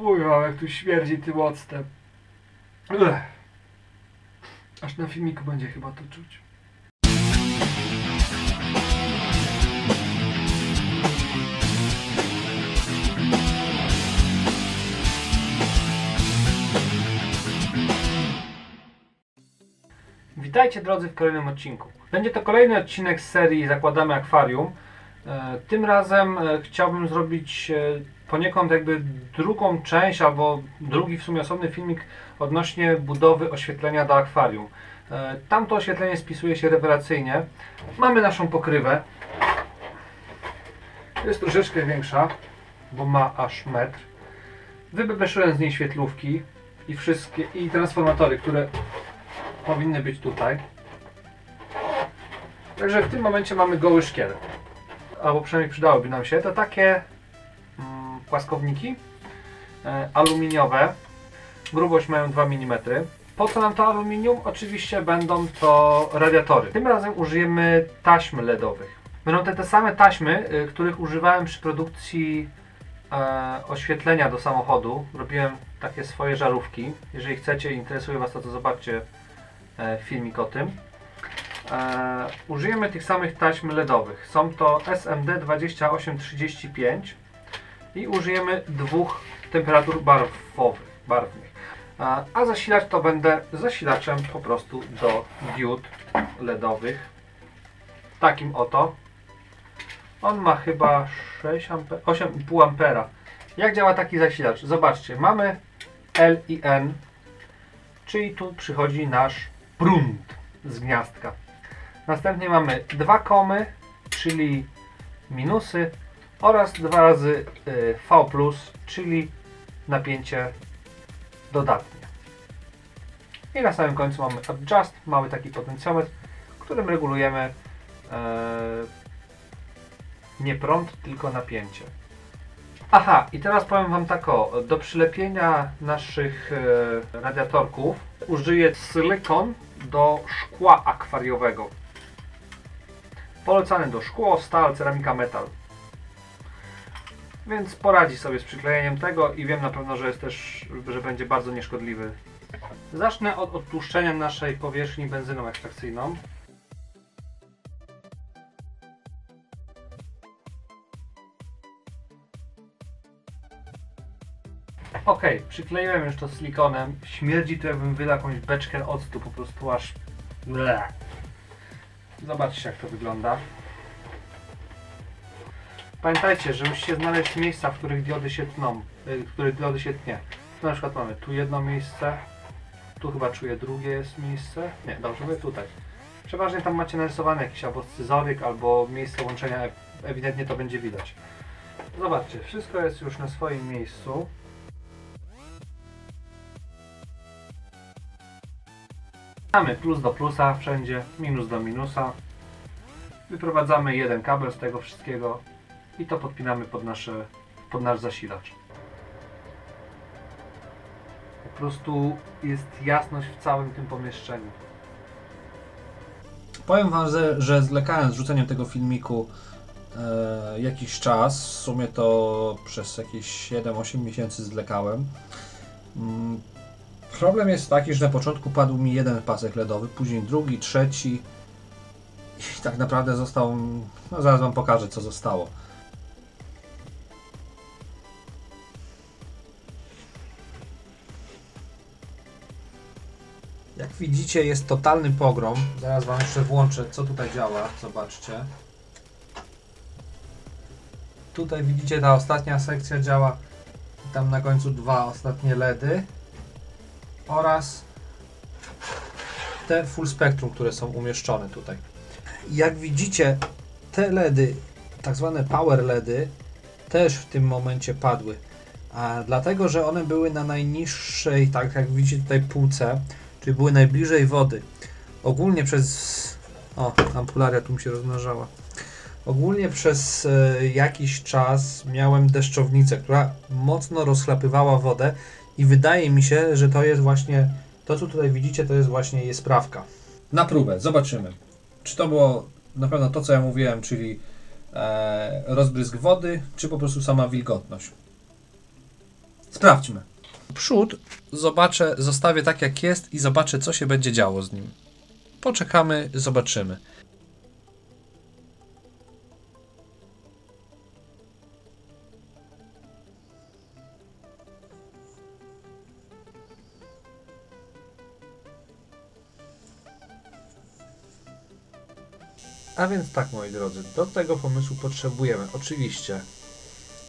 Kurwa, jak tu śmierdzi tym octem. Aż na filmiku będzie chyba to czuć. Witajcie drodzy w kolejnym odcinku. Będzie to kolejny odcinek z serii Zakładamy akwarium. Tym razem chciałbym zrobić poniekąd jakby drugą część, albo drugi w sumie osobny filmik odnośnie budowy oświetlenia do akwarium. Tamto oświetlenie spisuje się rewelacyjnie. Mamy naszą pokrywę. Jest troszeczkę większa, bo ma aż metr. Wybebeszyłem z niej świetlówki i wszystkie i transformatory, które powinny być tutaj. Także w tym momencie mamy goły szkielet. Albo przynajmniej przydałyby nam się to takie płaskowniki aluminiowe, grubość mają 2 mm. Po co nam to aluminium? Oczywiście będą to radiatory. Tym razem użyjemy taśm LEDowych. Będą te same taśmy, których używałem przy produkcji oświetlenia do samochodu. Robiłem takie swoje żarówki. Jeżeli chcecie, interesuje Was to, to zobaczcie filmik o tym. Użyjemy tych samych taśm LEDowych. Są to SMD2835 i użyjemy dwóch temperatur barwnych. A zasilać to będę zasilaczem po prostu do diod LEDowych. Takim oto. On ma chyba 8,5 ampera. Jak działa taki zasilacz? Zobaczcie, mamy L i N, czyli tu przychodzi nasz prąd z gniazdka. Następnie mamy dwa komy, czyli minusy, oraz dwa razy V+, czyli napięcie dodatnie. I na samym końcu mamy adjust, mamy taki potencjometr, którym regulujemy nie prąd, tylko napięcie. Aha, i teraz powiem Wam tak o, do przylepienia naszych radiatorków użyję silikon do szkła akwariowego. Polecane do szkło, stal, ceramika, metal. Więc poradzi sobie z przyklejeniem tego i wiem na pewno, że jest też, że będzie bardzo nieszkodliwy. Zacznę od odtłuszczenia naszej powierzchni benzyną ekstrakcyjną. Ok, przykleiłem już to silikonem. Śmierdzi to, jakbym wylał jakąś beczkę octu, po prostu aż... Bleh. Zobaczcie, jak to wygląda. Pamiętajcie, że musicie znaleźć miejsca, w których diody się tną, w których diody się tnie. Tu na przykład mamy tu jedno miejsce, tu chyba czuję drugie jest miejsce. Nie, dobrze, my tutaj. Przeważnie tam macie narysowany jakiś albo scyzoryk, albo miejsce łączenia, ewidentnie to będzie widać. Zobaczcie, wszystko jest już na swoim miejscu. Mamy plus do plusa wszędzie, minus do minusa. Wyprowadzamy jeden kabel z tego wszystkiego i to podpinamy pod nasz zasilacz. Po prostu jest jasność w całym tym pomieszczeniu. Powiem Wam, że zwlekałem z rzuceniem tego filmiku jakiś czas. W sumie to przez jakieś 7-8 miesięcy zwlekałem. Problem jest taki, że na początku padł mi jeden pasek LEDowy, później drugi, trzeci i tak naprawdę został, no zaraz Wam pokażę, co zostało. Jak widzicie, jest totalny pogrom. Zaraz Wam jeszcze włączę, co tutaj działa, zobaczcie. Tutaj widzicie, ta ostatnia sekcja działa, tam na końcu dwa ostatnie LEDy. Oraz te full spectrum, które są umieszczone tutaj. Jak widzicie, te LEDy, tak zwane power LEDy, też w tym momencie padły. A dlatego, że one były na najniższej, tak jak widzicie tutaj, półce, czyli były najbliżej wody. Ogólnie przez... O, ampularia tu mi się rozmnażała. Ogólnie przez jakiś czas miałem deszczownicę, która mocno rozchlapywała wodę. I wydaje mi się, że to jest właśnie, to co tutaj widzicie, to jest właśnie jej sprawka. Na próbę, zobaczymy. Czy to było na pewno to, co ja mówiłem, czyli rozbrysk wody, czy po prostu sama wilgotność. Sprawdźmy. Przód zobaczę, zostawię tak jak jest i zobaczę, co się będzie działo z nim. Poczekamy, zobaczymy. A więc tak, moi drodzy, do tego pomysłu potrzebujemy oczywiście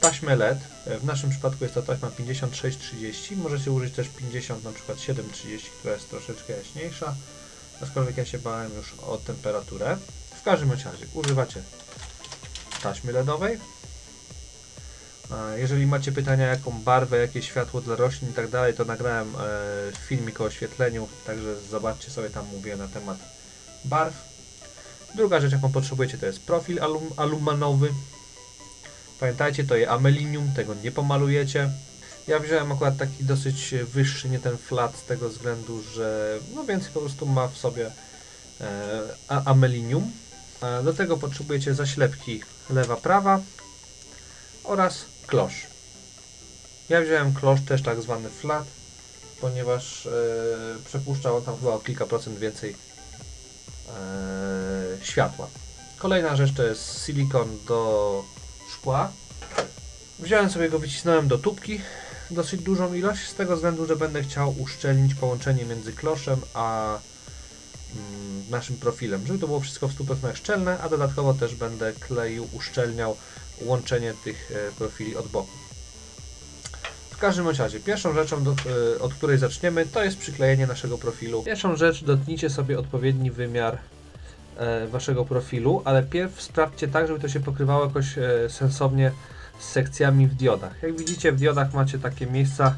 taśmę LED. W naszym przypadku jest to taśma 56-30, możecie użyć też 50, na przykład 7-30, która jest troszeczkę jaśniejsza, aczkolwiek ja się bałem już o temperaturę. W każdym razie używacie taśmy LEDowej. Jeżeli macie pytania, jaką barwę, jakie światło dla roślin i tak dalej, to nagrałem filmik o oświetleniu, także zobaczcie sobie, tam mówię na temat barw. Druga rzecz, jaką potrzebujecie, to jest profil alumanowy. Pamiętajcie, to jest amelinium, tego nie pomalujecie. Ja wziąłem akurat taki dosyć wyższy, nie ten flat, z tego względu, że no więcej po prostu ma w sobie amelinium. Do tego potrzebujecie zaślepki lewa-prawa oraz klosz. Ja wziąłem klosz też tak zwany flat, ponieważ przepuszcza on tam chyba o kilka procent więcej światła. Kolejna rzecz to jest silikon do szkła. Wziąłem sobie go, wycisnąłem do tubki dosyć dużą ilość, z tego względu, że będę chciał uszczelnić połączenie między kloszem a naszym profilem, żeby to było wszystko w 100% szczelne, a dodatkowo też będę kleił, uszczelniał łączenie tych profili od boku. W każdym razie, pierwszą rzeczą, od której zaczniemy, to jest przyklejenie naszego profilu. Pierwszą rzecz, dotknijcie sobie odpowiedni wymiar waszego profilu, ale pierw sprawdźcie tak, żeby to się pokrywało jakoś sensownie z sekcjami w diodach. Jak widzicie, w diodach macie takie miejsca,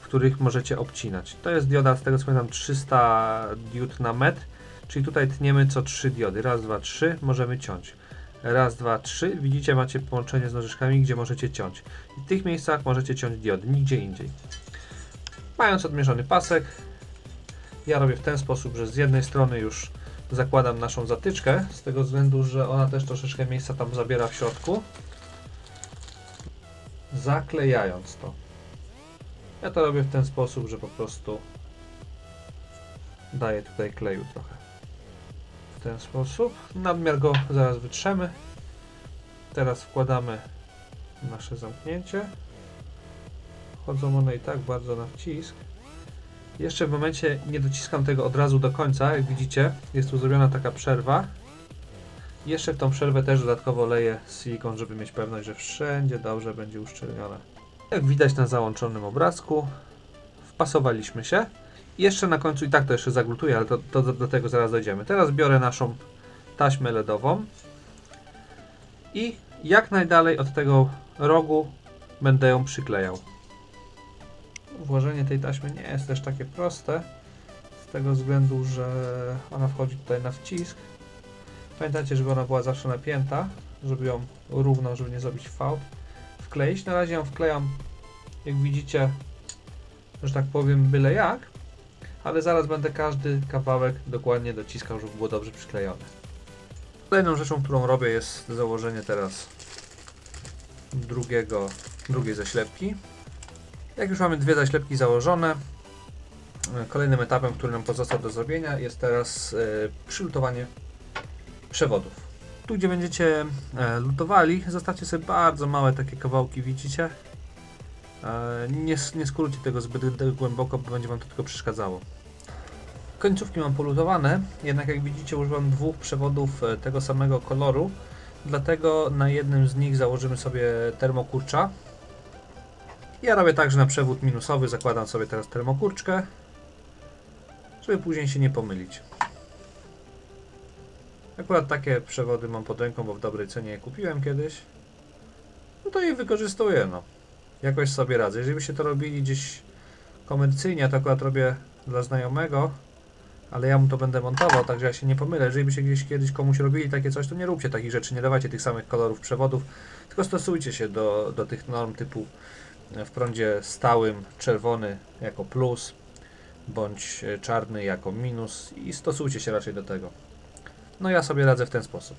w których możecie obcinać. To jest dioda, z tego co pamiętam, 300 diod na metr, czyli tutaj tniemy co 3 diody. Raz, dwa, trzy, możemy ciąć. Raz, dwa, trzy. Widzicie, macie połączenie z nożyczkami, gdzie możecie ciąć. I w tych miejscach możecie ciąć diody, nigdzie indziej. Mając odmierzony pasek, ja robię w ten sposób, że z jednej strony już zakładam naszą zatyczkę, z tego względu, że ona też troszeczkę miejsca tam zabiera w środku. Zaklejając to. Ja to robię w ten sposób, że po prostu daję tutaj kleju trochę. W ten sposób. Nadmiar go zaraz wytrzemy. Teraz wkładamy nasze zamknięcie. Chodzą one i tak bardzo na wcisk. Jeszcze w momencie nie dociskam tego od razu do końca. Jak widzicie, jest tu zrobiona taka przerwa. Jeszcze w tą przerwę też dodatkowo leję silikon, żeby mieć pewność, że wszędzie dobrze będzie uszczelnione. Jak widać na załączonym obrazku, wpasowaliśmy się. Jeszcze na końcu i tak to jeszcze zaglutuję, ale to do tego zaraz dojdziemy. Teraz biorę naszą taśmę LEDową i jak najdalej od tego rogu będę ją przyklejał. Włożenie tej taśmy nie jest też takie proste, z tego względu, że ona wchodzi tutaj na wcisk. Pamiętajcie, żeby ona była zawsze napięta, żeby ją równo, żeby nie zrobić fałd, wkleić. Na razie ją wklejam, jak widzicie, że tak powiem, byle jak. Ale zaraz będę każdy kawałek dokładnie dociskał, żeby było dobrze przyklejone. Kolejną rzeczą, którą robię, jest założenie teraz drugiej zaślepki. Jak już mamy dwie zaślepki założone, kolejnym etapem, który nam pozostał do zrobienia, jest teraz przylutowanie przewodów. Tu, gdzie będziecie lutowali, zostawcie sobie bardzo małe takie kawałki, widzicie? Nie skrócie tego zbyt głęboko, bo będzie wam to tylko przeszkadzało. Końcówki mam polutowane, jednak jak widzicie, używam dwóch przewodów tego samego koloru, dlatego na jednym z nich założymy sobie termokurcza. Ja robię tak, że na przewód minusowy zakładam sobie teraz termokurczkę, żeby później się nie pomylić. Akurat takie przewody mam pod ręką, bo w dobrej cenie je kupiłem kiedyś. No to je wykorzystuję, no. Jakoś sobie radzę. Jeżeli byście to robili gdzieś komercyjnie, to akurat robię dla znajomego, ale ja mu to będę montował, także ja się nie pomylę. Jeżeli byście gdzieś kiedyś komuś robili takie coś, to nie róbcie takich rzeczy, nie dawajcie tych samych kolorów przewodów, tylko stosujcie się do tych norm typu w prądzie stałym czerwony jako plus, bądź czarny jako minus i stosujcie się raczej do tego. No ja sobie radzę w ten sposób.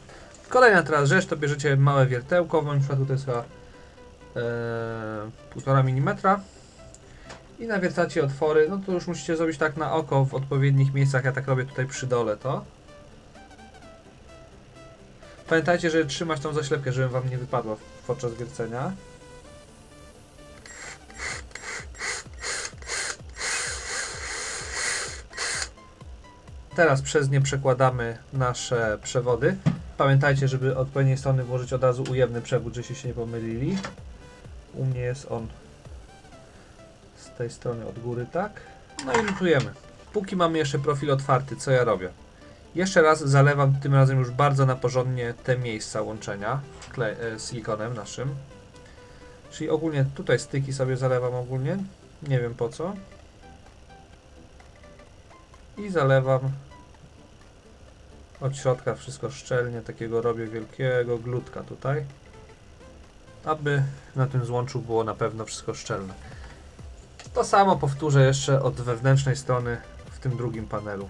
Kolejna teraz rzecz, to bierzecie małe wiertełko, w moim przypadku to jest 1,5 mm. i nawiercacie otwory. No to już musicie zrobić tak na oko w odpowiednich miejscach. Ja tak robię tutaj przy dole to. Pamiętajcie, żeby trzymać tą zaślepkę, żeby wam nie wypadła podczas wiercenia. Teraz przez nie przekładamy nasze przewody. Pamiętajcie, żeby od odpowiedniej strony włożyć od razu ujemny przewód, żeście się nie pomylili. U mnie jest on z tej strony od góry, tak. No i lutujemy. Póki mamy jeszcze profil otwarty, co ja robię? Jeszcze raz zalewam, tym razem już bardzo na porządnie, te miejsca łączenia silikonem naszym. Czyli ogólnie tutaj styki sobie zalewam ogólnie, nie wiem po co. I zalewam od środka wszystko szczelnie, takiego robię wielkiego glutka tutaj, aby na tym złączu było na pewno wszystko szczelne. To samo powtórzę jeszcze od wewnętrznej strony w tym drugim panelu.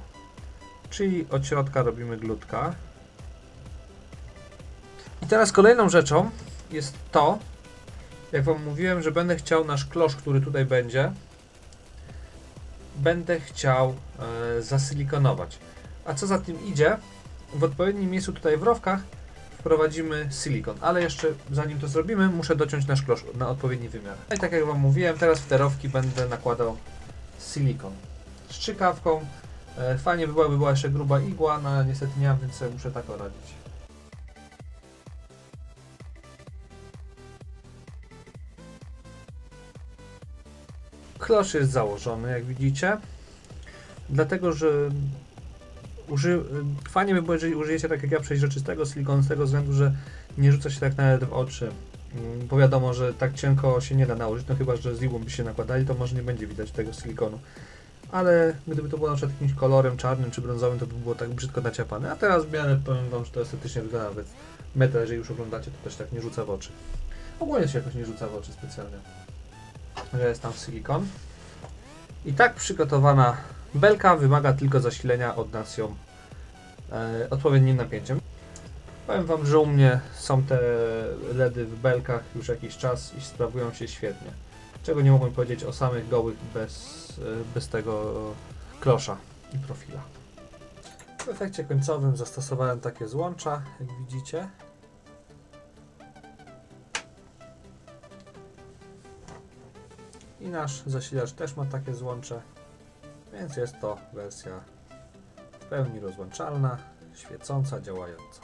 Czyli od środka robimy glutka. I teraz kolejną rzeczą jest to, jak wam mówiłem, że będę chciał nasz klosz, który tutaj będzie, będę chciał zasilikonować. A co za tym idzie, w odpowiednim miejscu tutaj w rowkach wprowadzimy silikon. Ale jeszcze zanim to zrobimy, muszę dociąć nasz klosz na odpowiedni wymiar. I tak jak wam mówiłem, teraz w te rowki będę nakładał silikon. Strzykawką. Fajnie by była jeszcze gruba igła, no ale niestety nie mam, więc sobie muszę tak radzić. Klosz jest założony, jak widzicie. Dlatego, że fajnie by było, jeżeli użyjecie tak jak ja przejrzystego silikonu, z tego względu, że nie rzuca się tak nawet w oczy. Bo wiadomo, że tak cienko się nie da nałożyć, no chyba że z igłą by się nakładali, to może nie będzie widać tego silikonu. Ale gdyby to było na przykład jakimś kolorem czarnym czy brązowym, to by było tak brzydko naciapane. A teraz w miarę powiem wam, że to estetycznie wygląda, więc metal, jeżeli już oglądacie, to też tak nie rzuca w oczy. Ogólnie się jakoś nie rzuca w oczy specjalnie, że jest tam silikon. I tak przygotowana belka wymaga tylko zasilenia od nas ją odpowiednim napięciem. Powiem wam, że u mnie są te LEDy w belkach już jakiś czas i sprawują się świetnie. Czego nie mogłem powiedzieć o samych gołych bez tego klosza i profila. W efekcie końcowym zastosowałem takie złącza, jak widzicie. I nasz zasilacz też ma takie złącze, więc jest to wersja w pełni rozłączalna, świecąca, działająca.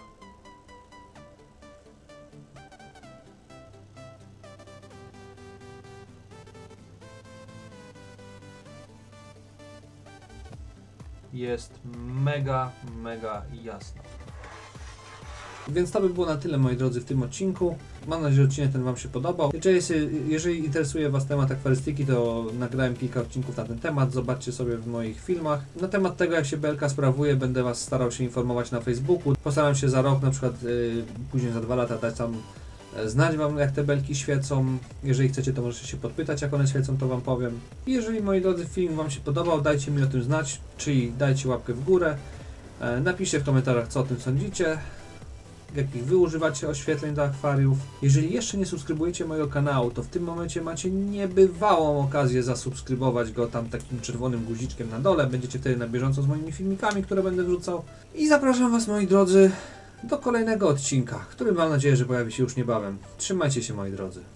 Jest mega jasno. Więc to by było na tyle, moi drodzy, w tym odcinku. Mam nadzieję, że odcinek ten wam się podobał. Jeżeli interesuje was temat akwarystyki, to nagrałem kilka odcinków na ten temat. Zobaczcie sobie w moich filmach. Na temat tego, jak się belka sprawuje, będę was starał się informować na Facebooku. Postaram się za rok, na przykład później za 2 lata dać tam znać wam, jak te belki świecą. Jeżeli chcecie, to możecie się podpytać, jak one świecą, to wam powiem. Jeżeli, moi drodzy, film wam się podobał, dajcie mi o tym znać, czyli dajcie łapkę w górę. Napiszcie w komentarzach, co o tym sądzicie, jakich wy używacie oświetleń do akwariów. Jeżeli jeszcze nie subskrybujecie mojego kanału, to w tym momencie macie niebywałą okazję zasubskrybować go tam takim czerwonym guziczkiem na dole. Będziecie wtedy na bieżąco z moimi filmikami, które będę wrzucał. I zapraszam was, moi drodzy, do kolejnego odcinka, który mam nadzieję, że pojawi się już niebawem. Trzymajcie się, moi drodzy.